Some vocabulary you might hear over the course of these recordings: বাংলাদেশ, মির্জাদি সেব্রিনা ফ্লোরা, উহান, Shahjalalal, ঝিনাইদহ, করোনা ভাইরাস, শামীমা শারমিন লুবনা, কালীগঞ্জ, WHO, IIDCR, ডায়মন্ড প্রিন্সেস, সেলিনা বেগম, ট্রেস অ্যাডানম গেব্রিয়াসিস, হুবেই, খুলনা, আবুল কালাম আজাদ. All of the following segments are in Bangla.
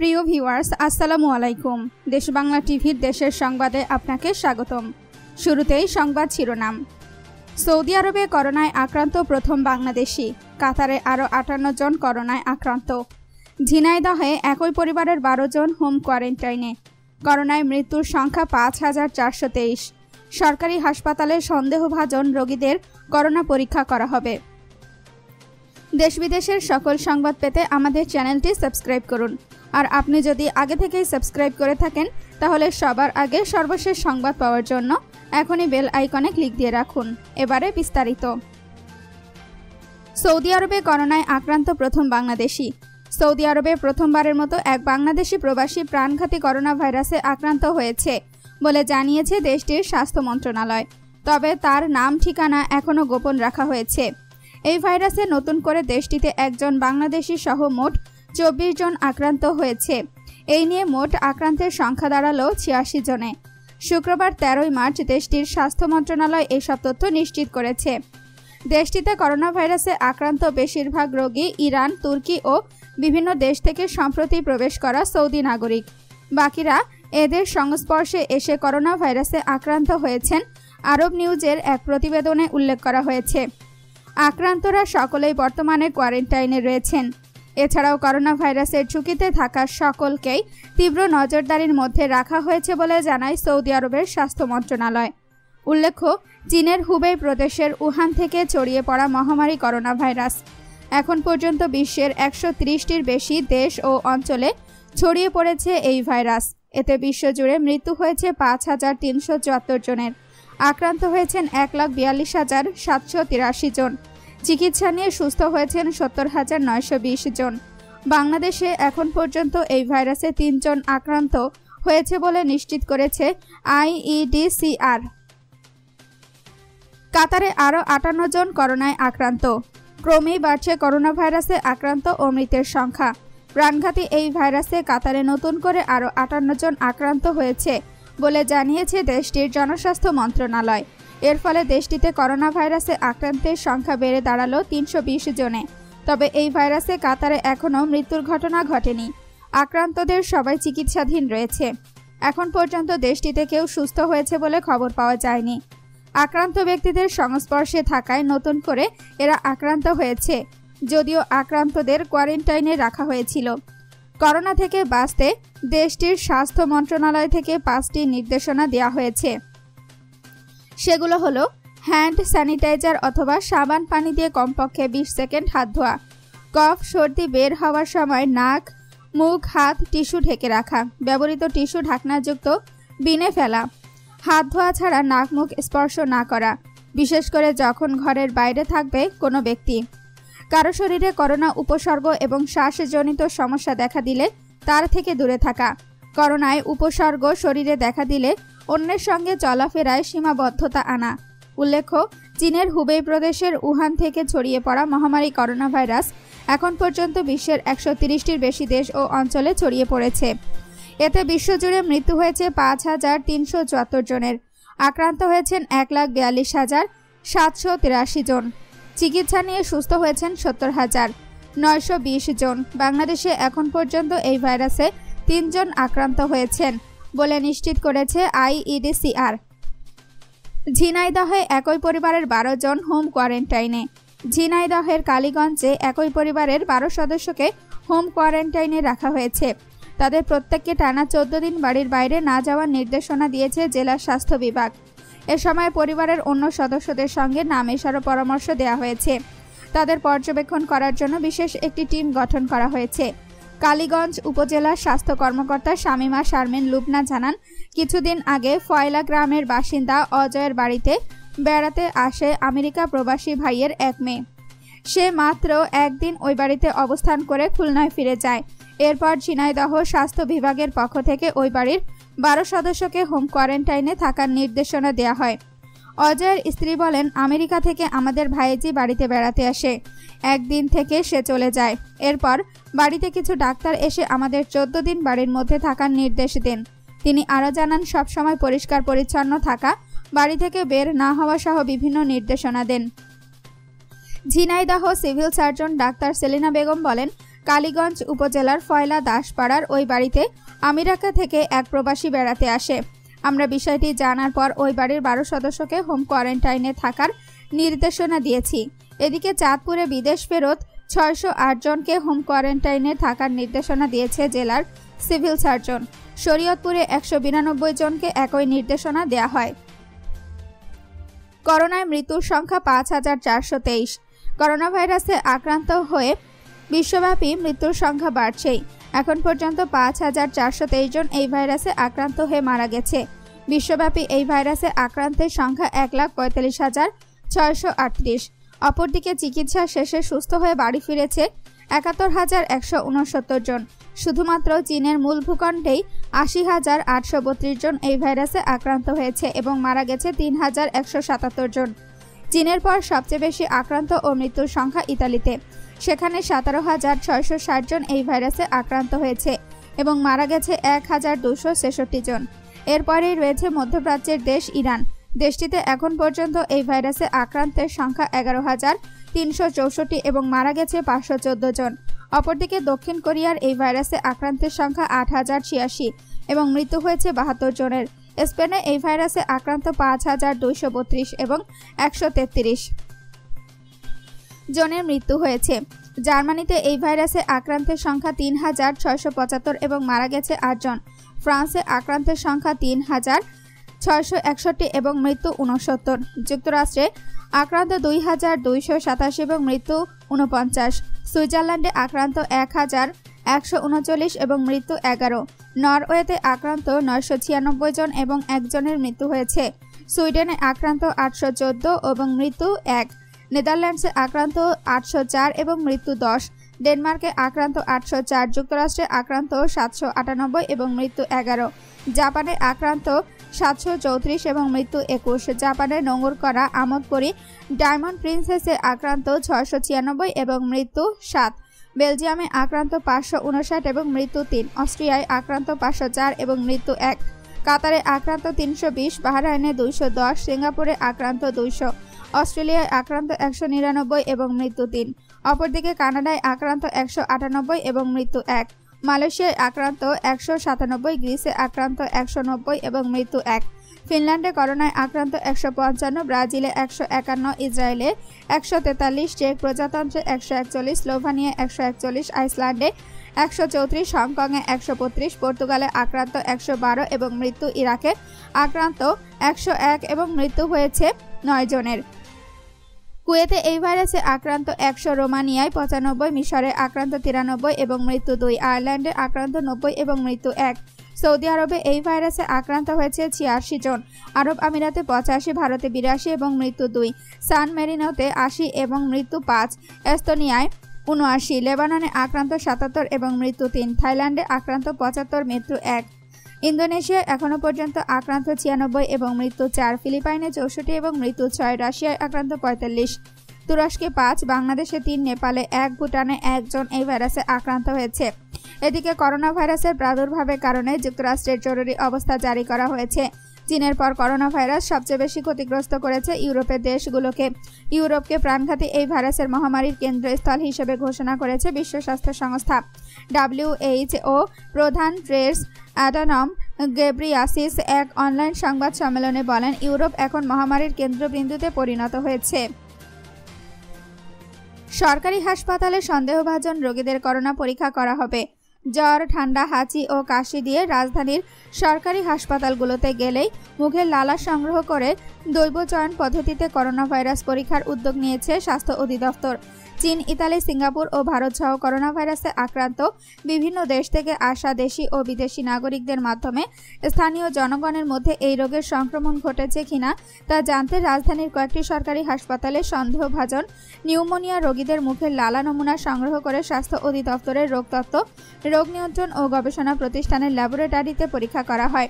প্রিয় ভিউয়ার্স আসসালামু আলাইকুম দেশ বাংলা টিভির দেশের সংবাদে আপনাকে স্বাগতম। শুরুতেই সংবাদ শিরোনাম। সৌদি আরবে করোনায় আক্রান্ত প্রথম বাংলাদেশি, কাতারে আরও ৫৮ জন করোনায় আক্রান্ত, ঝিনাইদহে একই পরিবারের ১২ জন হোম কোয়ারেন্টাইনে, করোনায় মৃত্যুর সংখ্যা ৫,৪২৩, সরকারি হাসপাতালে সন্দেহভাজন রোগীদের করোনা পরীক্ষা করা হবে। দেশ বিদেশের সকল সংবাদ পেতে আমাদের চ্যানেলটি সাবস্ক্রাইব করুন, আর আপনি যদি আগে থেকেই সাবস্ক্রাইব করে থাকেন তাহলে সবার আগে সর্বশেষ সংবাদ পাওয়ার জন্য এখনই বেল আইকনে ক্লিক দিয়ে রাখুন। এবারে বিস্তারিত। সৌদি আরবে করোনায় আক্রান্ত প্রথম বাংলাদেশি। সৌদি আরবে প্রথমবারের মতো এক বাংলাদেশি প্রবাসী প্রাণঘাতী করোনা ভাইরাসে আক্রান্ত হয়েছে বলে জানিয়েছে দেশটির স্বাস্থ্য মন্ত্রণালয়। তবে তার নাম ঠিকানা এখনও গোপন রাখা হয়েছে। এই ভাইরাসে নতুন করে দেশটিতে একজন বাংলাদেশি সহ মোট ২৪ জন আক্রান্ত হয়েছে। এই নিয়ে মোট আক্রান্তের সংখ্যা দাঁড়ালো ৮৬ জনে। শুক্রবার ১৩ মার্চ দেশটির স্বাস্থ্য মন্ত্রণালয় এসব তথ্য নিশ্চিত করেছে। দেশটিতে করোনা ভাইরাসে আক্রান্ত বেশিরভাগ রোগী ইরান, তুর্কি ও বিভিন্ন দেশ থেকে সম্প্রতি প্রবেশ করা সৌদি নাগরিক। বাকিরা এদের সংস্পর্শে এসে করোনা ভাইরাসে আক্রান্ত হয়েছেন, আরব নিউজের এক প্রতিবেদনে উল্লেখ করা হয়েছে। আক্রান্তরা সকলেই বর্তমানে কোয়ারেন্টাইনে রয়েছেন। এছাড়াও করোনা ভাইরাসের ঝুঁকিতে থাকা সকলকেই তীব্র নজরদারির মধ্যে রাখা হয়েছে বলে জানায় সৌদি আরবের স্বাস্থ্য মন্ত্রণালয়। উল্লেখ্য, চীনের হুবেই প্রদেশের উহান থেকে ছড়িয়ে পড়া মহামারী করোনা ভাইরাস এখন পর্যন্ত বিশ্বের ১৩০টির বেশি দেশ ও অঞ্চলে ছড়িয়ে পড়েছে। এই ভাইরাস এতে বিশ্বজুড়ে মৃত্যু হয়েছে ৫,৩৭৪ জনের, আক্রান্ত হয়েছেন ১,৪২,৭৮৩ জন, চিকিৎসা নিয়ে সুস্থ হয়েছেন ৭০,৯২০ জন। বাংলাদেশে এখন পর্যন্ত এই ভাইরাসে ৩ জন আক্রান্ত হয়েছে বলে নিশ্চিত করেছে IIDCR। কাতারে আরও ৫৮ জন করোনায় আক্রান্ত। ক্রমেই বাড়ছে করোনা ভাইরাসে আক্রান্ত ও মৃতের সংখ্যা। প্রাণঘাতী এই ভাইরাসে কাতারে নতুন করে আরও ৫৮ জন আক্রান্ত হয়েছে বলে জানিয়েছে দেশটির জনস্বাস্থ্য মন্ত্রণালয়। এর ফলে দেশটিতে করোনা ভাইরাসে আক্রান্তের সংখ্যা বেড়ে দাঁড়ালো ৩২০ জনে। তবে এই ভাইরাসে কাতারে এখনও মৃত্যুর ঘটনা ঘটেনি। আক্রান্তদের সবাই চিকিৎসাধীন রয়েছে। এখন পর্যন্ত দেশটিতে কেউ সুস্থ হয়েছে বলে খবর পাওয়া যায়নি। আক্রান্ত ব্যক্তিদের সংস্পর্শে থাকায় নতুন করে এরা আক্রান্ত হয়েছে, যদিও আক্রান্তদের কোয়ারেন্টাইনে রাখা হয়েছিল। করোনা থেকে বাঁচতে দেশটির স্বাস্থ্য মন্ত্রণালয় থেকে ৫টি নির্দেশনা দেওয়া হয়েছে। সেগুলো হলো: হ্যান্ড স্যানিটাইজার অথবা সাবান পানি দিয়ে কমপক্ষে ২০ সেকেন্ড হাত ধোয়া, কফ সর্দি বের হওয়ার সময় নাক, মুখ, হাত টিস্যু ঢেকে রাখা, ব্যবহৃত টিস্যু ঢাকনাযুক্ত বিনে ফেলা, হাত ধোয়া ছাড়া নাক মুখ স্পর্শ না করা, বিশেষ করে যখন ঘরের বাইরে থাকবে কোনো ব্যক্তি। কারো শরীরে করোনা উপসর্গ এবং শ্বাসজনিত সমস্যা দেখা দিলে তার থেকে দূরে থাকা, করোনায় উপসর্গ শরীরে দেখা দিলে অন্যের সঙ্গে চলাফেরায় সীমাবদ্ধতা আনা। উল্লেখ্য, চীনের হুবেই প্রদেশের উহান থেকে ছড়িয়ে পড়া মহামারী করোনা ভাইরাস এখন পর্যন্ত বিশ্বের ১৩০টির বেশি দেশ ও অঞ্চলে ছড়িয়ে পড়েছে। এতে বিশ্বজুড়ে মৃত্যু হয়েছে ৫,৩৭৪ জনের, আক্রান্ত হয়েছেন ১,৪২,৭৮৩ জন, চিকিৎসা নিয়ে সুস্থ হয়েছেন ৭০,৯২০ জন। বাংলাদেশে এখন পর্যন্ত এই ভাইরাসে ৩ জন আক্রান্ত হয়েছেন বলে নিশ্চিত করেছে IIDCR। ঝিনাইদহে একই পরিবারের ১২ জন হোম কোয়ারেন্টাইনে। ঝিনাইদহের কালীগঞ্জে একই পরিবারের ১২ সদস্যকে হোম কোয়ারেন্টাইনে রাখা হয়েছে। তাদের প্রত্যেককে টানা ১৪ দিন বাড়ির বাইরে না যাওয়ার নির্দেশনা দিয়েছে জেলা স্বাস্থ্য বিভাগ। এ সময় পরিবারের অন্য সদস্যদের সঙ্গে না মেশারও পরামর্শ দেওয়া হয়েছে। তাদের পর্যবেক্ষণ করার জন্য বিশেষ একটি টিম গঠন করা হয়েছে। কালীগঞ্জ উপজেলার স্বাস্থ্য কর্মকর্তা শামীমা শারমিন লুবনা জানান, কিছুদিন আগে ফয়লা গ্রামের বাসিন্দা অজয়ের বাড়িতে বেড়াতে আসে আমেরিকা প্রবাসী ভাইয়ের এক মেয়ে। সে মাত্র একদিন ওই বাড়িতে অবস্থান করে খুলনায় ফিরে যায়। এরপর ঝিনাইদহ স্বাস্থ্য বিভাগের পক্ষ থেকে ওই বাড়ির ১২ সদস্যকে হোম কোয়ারেন্টাইনে থাকার নির্দেশনা দেওয়া হয়। অজয়ের স্ত্রী বলেন, আমেরিকা থেকে আমাদের ভাইজি বাড়িতে বেড়াতে আসে। একদিন থেকে সে চলে যায়। এরপর বাড়িতে কিছু ডাক্তার এসে আমাদের ১৪ দিন বাড়ির মধ্যে থাকার নির্দেশ দেন। তিনি আরও জানান, সবসময় পরিষ্কার পরিচ্ছন্ন থাকা, বাড়ি থেকে বের না হওয়া সহ বিভিন্ন নির্দেশনা দেন। ঝিনাইদহ civil surgeon doctor সেলিনা বেগম বলেন, कालीगंज उपजेलार फयला दासपाड़ार ओई बाड़ीते आमिराका थेके एक प्रबासी बेड़ाते आसे। आमरा विषयटी जानार पर ओई बाड़ीर 12 सदस्यके होम क्वारेंटाइने थाकार निर्देशना दिएछि। एदिके चाँदपुरे विदेश फेरत 608 जनके होम क्वारेंटाइने थाकार निर्देशना दिएছে जेलार सिविल सार्जन। शरियतपुरे 192 जनके एकই निर्देशना देয়া হয়। করোনায় मृत्युर संख्या 5423। করোনা ভাইরাসে আক্রান্ত হয়ে বিশ্বব্যাপী মৃত্যুর সংখ্যা বাড়ছেই। এখন পর্যন্ত 5423 জন এই ভাইরাসে আক্রান্ত হয়ে মারা গেছে। বিশ্বব্যাপী এই ভাইরাসে আক্রান্তের সংখ্যা 1,45,638। অপরদিকে চিকিৎসা শেষে সুস্থ হয়ে বাড়ি ফিরেছে ৭১,১৬৯ জন। শুধুমাত্র চীনের মূল ভূখণ্ডেই ৮০,৮৩২ জন এই ভাইরাসে আক্রান্ত হয়েছে এবং মারা গেছে ৩,১৭৭ জন। চীনের পর সবচেয়ে বেশি আক্রান্ত ও মৃত্যুর সংখ্যা ইতালিতে, সেখানে ১৭,৬৬০ জন এই ভাইরাসে আক্রান্ত হয়েছে এবং মারা গেছে ১,২৬৬ জন। এরপরেই রয়েছে মধ্যপ্রাচ্যের দেশ ইরান। দেশটিতে এখন পর্যন্ত এই ভাইরাসে আক্রান্তের সংখ্যা ১১,৩৬৪ এবং মারা গেছে ৫১৪ জন। অপরদিকে দক্ষিণ কোরিয়ার এই ভাইরাসে আক্রান্তের সংখ্যা ৮,০৮৬ এবং মৃত্যু হয়েছে ৭২ জনের। স্পেনে এই ভাইরাসে আক্রান্ত ৫,২৩২ এবং ১৩৩ জনের মৃত্যু হয়েছে। জার্মানিতে এই ভাইরাসে আক্রান্তের সংখ্যা ৩,৬৭৫ এবং মারা গেছে ৮ জন। ফ্রান্সে আক্রান্তের সংখ্যা ৩,৬৬১ এবং মৃত্যু ৬৯। যুক্তরাষ্ট্রে আক্রান্ত ২,২৮৭ এবং মৃত্যু ৪৯। সুইজারল্যান্ডে আক্রান্ত ১,১৩৯ এবং মৃত্যু ১১। নরওয়েতে আক্রান্ত ৯৯৬ জন এবং একজনের মৃত্যু হয়েছে। সুইডেনে আক্রান্ত ৮১৪ এবং মৃত্যু ১। নেদারল্যান্ডসে আক্রান্ত ৮০৪ এবং মৃত্যু ১০। ডেনমার্কে আক্রান্ত ৮০৪। যুক্তরাষ্ট্রে আক্রান্ত ৭৯৮ এবং মৃত্যু ১১। জাপানে আক্রান্ত ৭৩৪ এবং মৃত্যু ২১। জাপানে নোংর করা আমোদপুরী ডায়মন্ড প্রিন্সেসে আক্রান্ত ৬৯৬ এবং মৃত্যু ৭। বেলজিয়ামে আক্রান্ত ৫৫৯ এবং মৃত্যু ৩। অস্ট্রিয়ায় আক্রান্ত ৫০৪ এবং মৃত্যু ১। কাতারে আক্রান্ত ৩২০। বাহরাইনে ২১০। সিঙ্গাপুরে আক্রান্ত ২০০। অস্ট্রেলিয়ায় আক্রান্ত ১৯৯ এবং মৃত্যু ৩। অপরদিকে কানাডায় আক্রান্ত ১৯৮ এবং মৃত্যু ১। মালয়েশিয়ায় আক্রান্ত ১৯৭। গ্রিসে আক্রান্ত ১৯০ এবং মৃত্যু ১। ফিনল্যান্ডে করোনায় আক্রান্ত ১৫৫। ব্রাজিলে ১৫১। ইসরায়েলে ১৪৩। চেক প্রজাতন্ত্রে ১৪১। স্লোভানিয়ায় ১৪১। আইসল্যান্ডে ১৩৪। হংকংয়ে ১৩৫। পর্তুগালে আক্রান্ত ১১২ এবং মৃত্যু। ইরাকে আক্রান্ত ১০১ এবং মৃত্যু হয়েছে ৯ জনের। কুয়েতে এই ভাইরাসে আক্রান্ত ১০০। রোমানিয়ায় ৯৫। মিশরে আক্রান্ত ৯৩ এবং মৃত্যু ২। আয়ারল্যান্ডে আক্রান্ত ৯০ এবং মৃত্যু ১। সৌদি আরবে এই ভাইরাসে আক্রান্ত হয়েছে ৮৬ জন। আরব আমিরাতে ৮৫। ভারতে ৮২ এবং মৃত্যু ২। সান মেরিনোতে ৮০ এবং মৃত্যু ৫। এস্তোনিয়ায় ৭৯। লেবাননে আক্রান্ত ৭৭ এবং মৃত্যু ৩। থাইল্যান্ডে আক্রান্ত ৭৫ মৃত্যু ১। ইন্দোনেশিয়ায় এখনও পর্যন্ত আক্রান্ত ৯৬ এবং মৃত্যু ৪। ফিলিপাইনে ৬৪ এবং মৃত্যু ৬। রাশিয়ায় আক্রান্ত ৪৫। তুরস্কে ৫। বাংলাদেশে ৩। নেপালে ১। ভুটানে ১ জন এই ভাইরাসে আক্রান্ত হয়েছে। এদিকে করোনা ভাইরাসের প্রাদুর্ভাবের কারণে যুক্তরাষ্ট্রের জরুরি অবস্থা জারি করা হয়েছে। চীনের পর করোনা ভাইরাস সবচেয়ে বেশি ক্ষতিগ্রস্ত করেছে ইউরোপের দেশগুলোকে। ইউরোপকে প্রাণঘাতী এই ভাইরাসের মহামারীর কেন্দ্রস্থল হিসেবে ঘোষণা করেছে বিশ্ব স্বাস্থ্য সংস্থা WHO। প্রধান ট্রেস অ্যাডানম গেব্রিয়াসিস এক অনলাইন সংবাদ সম্মেলনে বলেন, ইউরোপ এখন মহামারীর কেন্দ্রবিন্দুতে পরিণত হয়েছে। সরকারি হাসপাতালে সন্দেহভাজন রোগীদের করোনা পরীক্ষা করা হবে। জ্বর, ঠান্ডা, হাঁচি ও কাশি দিয়ে রাজধানীর সরকারি হাসপাতালগুলোতে গেলেই মুখের লালা সংগ্রহ করে দৈবচয়ন পদ্ধতিতে করোনা ভাইরাস পরীক্ষার উদ্যোগ নিয়েছে স্বাস্থ্য অধিদপ্তর। চীন, ইতালি, সিঙ্গাপুর ও ভারত সহ করোনা ভাইরাসে আক্রান্ত বিভিন্ন দেশ থেকে আসা দেশি ও বিদেশি নাগরিকদের মাধ্যমে স্থানীয় জনগণের মধ্যে এই রোগের সংক্রমণ ঘটেছে কিনা তা জানতে রাজধানীর কয়েকটি সরকারি হাসপাতালে সন্দেহভাজন নিউমোনিয়া রোগীদের মুখের লালা নমুনা সংগ্রহ করে স্বাস্থ্য অধিদপ্তরের রোগতত্ত্ব, রোগ নিয়ন্ত্রণ ও গবেষণা প্রতিষ্ঠানের ল্যাবরেটরিতে পরীক্ষা করা হয়।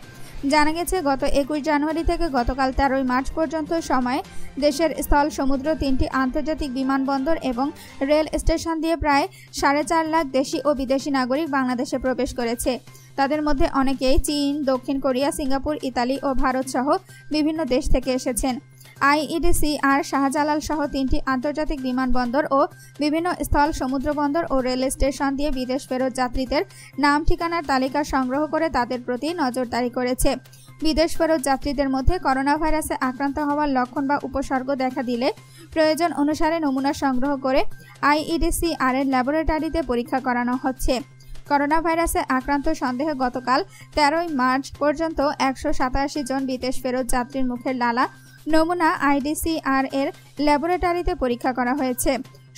জানা গেছে, গত ২১ জানুয়ারি থেকে গতকাল ১৩ মার্চ পর্যন্ত সময়ে দেশের স্থল, সমুদ্র, ৩টি আন্তর্জাতিক বিমানবন্দর এবং রেল স্টেশন দিয়ে প্রায় ৪.৫ লাখ দেশি ও বিদেশি নাগরিক বাংলাদেশে প্রবেশ করেছে। তাদের মধ্যে অনেকেই চীন, দক্ষিণ কোরিয়া, সিঙ্গাপুর, ইতালি ও ভারত সহ বিভিন্ন দেশ থেকে এসেছেন। आईईडीसीआर शाहजालाल सह 3टी आंतर्जातिक विमानबंदर और विभिन्न स्थल समुद्र बंदर और रेल स्टेशन दिए विदेश फेरत यात्रीदेर नाम ठिकानार तालिका संग्रह करे तादेर प्रति नजरदारी करेছে। विदेश फेरत यात्रीदेर मध्ये करोना भाईरासे आक्रांत हवार लक्षण बा उपसर्ग देखा दिले प्रयोजन अनुसारे नमूना संग्रह करे आईईडीसीआर एर ল্যাবরেটরিতে परीक्षा करानो হচ্ছে। करोना भाईरासे आक्रांत सन्देह गतकाल 13 मार्च पर्यन्त 187 जन विदेश फेरत यात्रीर मुखेर लाला नमूना आईडीसीआर एर ল্যাবরেটরিতে परीक्षा करा हयेछे।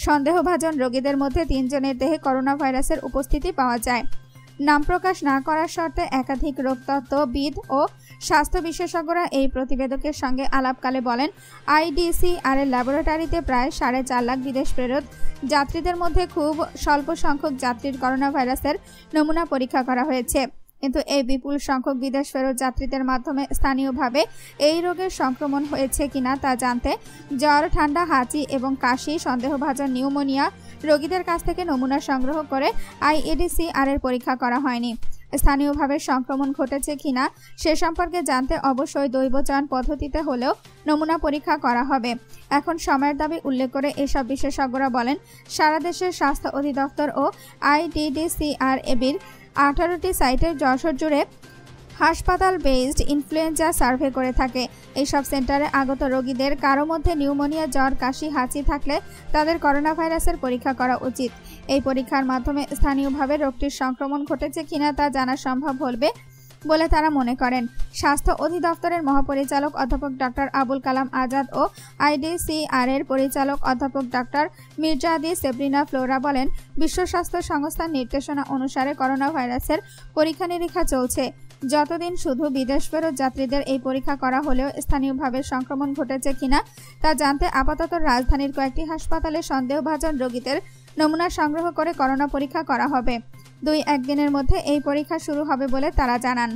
सन्देहभाजन रोगीदेर मध्ये 3 जनेर देहे करोना भाईरासेर उपस्थिति पावा जाय। नाम प्रकाश ना करार शर्ते एकाधिक रोगतत्त्वविद और स्वास्थ्य विशेषज्ञरा एई प्रतिबेदकेर संगे आलापकाले बोलेन आईडीसीआर एर ল্যাবরেটরিতে प्राय 4.5 लाख विदेश फेरत यात्रीदेर मध्ये खूब अल्प संख्यक यात्रीर करोना भाईरासेर नमूना परीक्षा करा हयेछे। किन्तु एई विपुल संख्यक विदेश फेरत यात्रीदेर माध्यमे स्थानीयभावे एई रोगेर संक्रमण हयेछे किना ता जानते ज्वर ठंडा हांचि एवं काशी सन्देहभाजन निउमोनिया रोगीदेर काछ थेके नमूना संग्रह करे आईईडीसीआर एर परीक्षा करा हयनि। स्थानीयभावे संक्रमण घटेছে কিনা সে সম্পর্কে জানতে অবশ্যই দৈবচয়ন পদ্ধতিতে হলেও নমুনা পরীক্ষা করা হবে। এখন সময়ের দাবি উল্লেখ করে এসব বিশেষজ্ঞরা বলেন সারা দেশের স্বাস্থ্য অধিদপ্তর ও আইডিডিসিআর এর 18টি সাইটে যশোর জুড়ে হাসপাতাল বেসড ইনফ্লুয়েঞ্জা সার্ভে করে থাকে। এইসব সেন্টারে আগত রোগীদের কারো মধ্যে নিউমোনিয়া জ্বর কাশি হাঁচি থাকলে তাদের করোনা ভাইরাসের পরীক্ষা করা উচিত। এই পরীক্ষার মাধ্যমে স্থানীয়ভাবে রোগটির সংক্রমণ ঘটেছে কিনা তা জানা সম্ভব হবে বলে তারা মনে করেন। স্বাস্থ্য অধিদপ্তরের মহাপরিচালক অধ্যাপক ডক্টর আবুল কালাম আজাদ ও আইডিসিআর এর পরিচালক অধ্যাপক ডক্টর মির্জাদি সেব্রিনা ফ্লোরা বলেন বিশ্ব স্বাস্থ্য সংস্থার নির্দেশনা অনুসারে করোনা ভাইরাসের পরীক্ষা নিরীক্ষা চলছে। যতদিন শুধু বিদেশ ফেরত যাত্রীদের এই পরীক্ষা করা হলেও স্থানীয়ভাবে সংক্রমণ ঘটেছে কিনা তা জানতে আপাতত রাজধানীর কয়েকটি হাসপাতালে সন্দেহভাজন রোগীদের নমুনা সংগ্রহ করে করোনা পরীক্ষা করা হবে। 2-1 দিনের মধ্যে এই পরীক্ষা শুরু হবে বলে তারা জানান।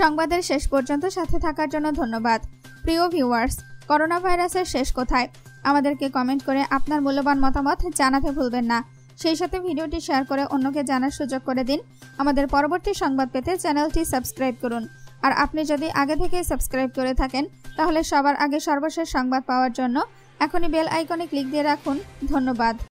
সংবাদের শেষ পর্যন্ত সাথে থাকার জন্য ধন্যবাদ। প্রিয় ভিউয়ার্স, করোনা ভাইরাসের শেষ কোথায় আমাদেরকে কমেন্ট করে আপনার মূল্যবান মতামত জানাতে ভুলবেন না। সেই সাথে ভিডিওটি শেয়ার করে অন্যকে জানার সুযোগ করে দিন। আমাদের পরবর্তী সংবাদ পেতে চ্যানেলটি সাবস্ক্রাইব করুন। আর আপনি যদি আগে থেকে সাবস্ক্রাইব করে থাকেন তাহলে সবার আগে সর্বশেষ সংবাদ পাওয়ার জন্য এখনই বেল আইকনে ক্লিক দিয়ে রাখুন। ধন্যবাদ।